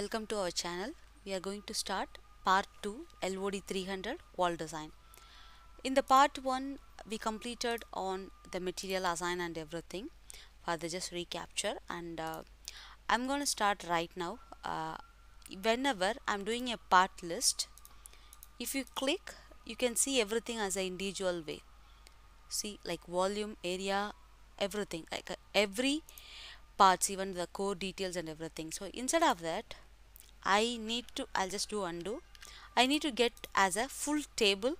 Welcome to our channel. We are going to start part 2 LOD 300 wall design. In the part 1 we completed on the material assign and everything. Further just recapture and I'm going to start right now. Whenever I'm doing a part list, if you click you can see everything as an individual way. See, like volume, area, everything, like every parts, even the core details and everything. So instead of that, I'll just do undo. I need to get as a full table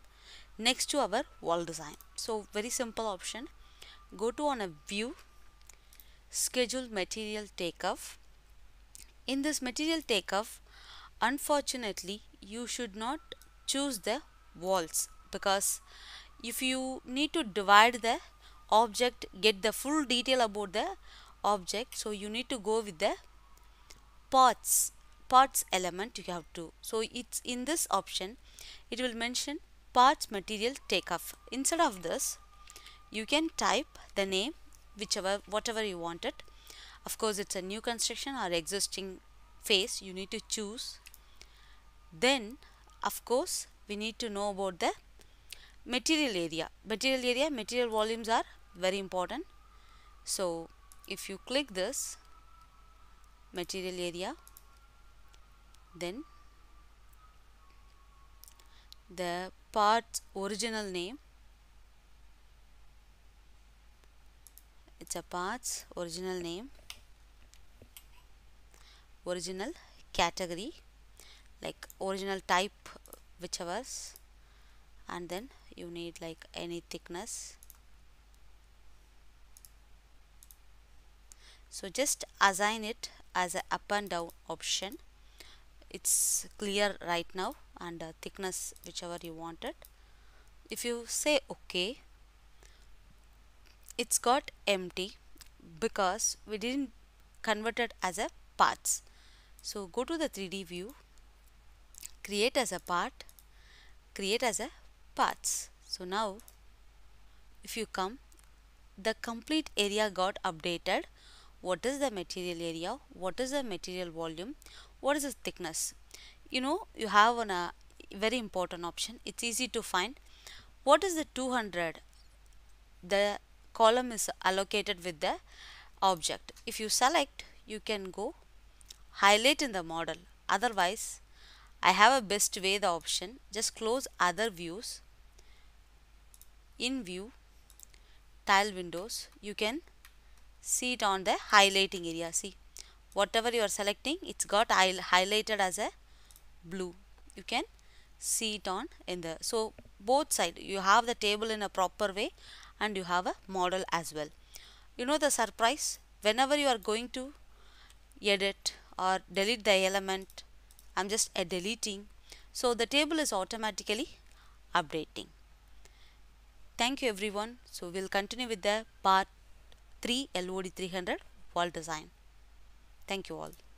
next to our wall design. So very simple option, go to on a view, schedule material takeoff. In this material takeoff, unfortunately you should not choose the walls, because if you need to divide the object, get the full detail about the object, so you need to go with the parts element you have to. So it's in this option, it will mention parts material takeoff. Instead of this, you can type the name, whatever you want it. Of course it's a new construction or existing phase, you need to choose. Then of course we need to know about the material area. Material volumes are very important. So if you click this material area, then the part's original name, it's a part's original name, original category, like original type, whichever, and then you need like any thickness. So just assign it as a up and down option. It's clear right now, and thickness whichever you want it. If you say okay, it's got empty because we didn't convert it as a parts. So go to the 3D view, create as a part, create as a parts. So now if you come, the complete area got updated. What is the material area, what is the material volume, what is the thickness. You know, you have a very important option, it's easy to find. What is the 200? The column is allocated with the object. If you select, you can go highlight in the model. Otherwise, I have a best way, the option, just close other views. In view, tile windows, you can see it on the highlighting area. See, whatever you are selecting, it's got highlighted as a blue. You can see it on in the, so both side you have the table in a proper way, and you have a model as well. You know the surprise, whenever you are going to edit or delete the element, I'm just deleting, so the table is automatically updating. Thank you everyone. So we'll continue with the part 3 LOD 300 wall design. Thank you all.